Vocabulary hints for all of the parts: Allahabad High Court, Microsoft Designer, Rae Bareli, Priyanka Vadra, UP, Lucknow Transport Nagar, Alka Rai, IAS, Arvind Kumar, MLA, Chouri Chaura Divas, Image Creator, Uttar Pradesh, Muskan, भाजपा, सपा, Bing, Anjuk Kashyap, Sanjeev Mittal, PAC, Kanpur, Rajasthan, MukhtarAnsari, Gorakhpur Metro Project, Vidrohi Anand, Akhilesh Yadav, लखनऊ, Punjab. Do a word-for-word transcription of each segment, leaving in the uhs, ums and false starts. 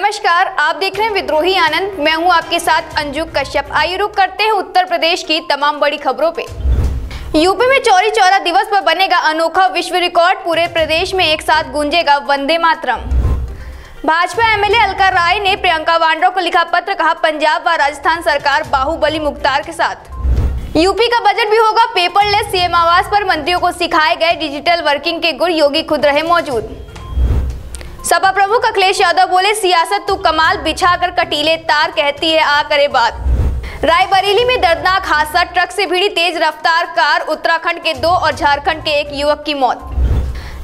नमस्कार, आप देख रहे हैं विद्रोही आनंद। मैं हूं आपके साथ अंजुक कश्यप। आइए रुक करते हैं उत्तर प्रदेश की तमाम बड़ी खबरों पे। यूपी में चौरी चौरा दिवस पर बनेगा अनोखा विश्व रिकॉर्ड, पूरे प्रदेश में एक साथ गूंजेगा वंदे मातरम। भाजपा एमएलए अलका राय ने प्रियंका वाड्रा को लिखा पत्र, कहा पंजाब व राजस्थान सरकार बाहुबली मुख्तार के साथ। यूपी का बजट भी होगा पेपरलेस, सीएम आवास पर मंत्रियों को सिखाए गए डिजिटल वर्किंग के गुर, योगी खुद रहे मौजूद। सपा प्रमुख अखिलेश यादव बोले सियासत तो कमाल बिछाकर कटीले तार, कहती है आ करे बात। रायबरेली में दर्दनाक हादसा, ट्रक से भिड़ी तेज रफ्तार कार, उत्तराखंड के दो और झारखंड के एक युवक की मौत।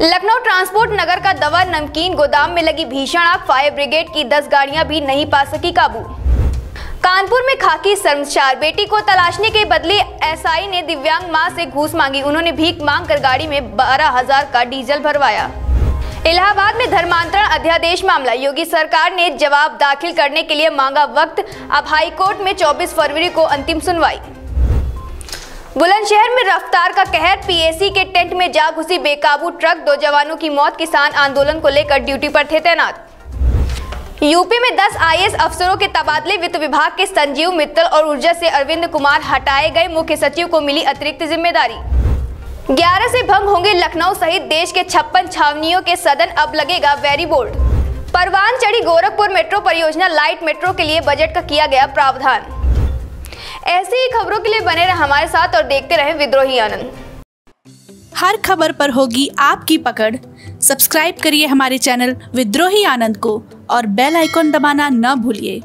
लखनऊ ट्रांसपोर्ट नगर का दवा नमकीन गोदाम में लगी भीषण आग, फायर ब्रिगेड की दस गाड़ियां भी नहीं पा सकी काबू। कानपुर में खाकी शर्मसार, बेटी को तलाशने के बदले एसआई ने दिव्यांग मां से घूस मांगी, उन्होंने भीख मांग कर गाड़ी में बारह हजार का डीजल भरवाया। इलाहाबाद में धर्मांतरण अध्यादेश मामला, योगी सरकार ने जवाब दाखिल करने के लिए मांगा वक्त, अब हाई कोर्ट में चौबीस फरवरी को अंतिम सुनवाई। बुलंदशहर में रफ्तार का कहर, पीएसी के टेंट में जा घुसी बेकाबू ट्रक, दो जवानों की मौत, किसान आंदोलन को लेकर ड्यूटी पर थे तैनात। यूपी में दस आईएएस अफसरों के तबादले, वित्त विभाग के संजीव मित्तल और ऊर्जा से अरविंद कुमार हटाए गए, मुख्य सचिव को मिली अतिरिक्त जिम्मेदारी। ग्यारह से भंग होंगे लखनऊ सहित देश के छप्पन छावनियों के सदन, अब लगेगा वैरी बोर्ड। परवान चढ़ी गोरखपुर मेट्रो परियोजना, लाइट मेट्रो के लिए बजट का किया गया प्रावधान। ऐसी ही खबरों के लिए बने रहे हमारे साथ और देखते रहे विद्रोही आनंद। हर खबर पर होगी आपकी पकड़। सब्सक्राइब करिए हमारे चैनल विद्रोही आनंद को और बेल आइकॉन दबाना न भूलिए।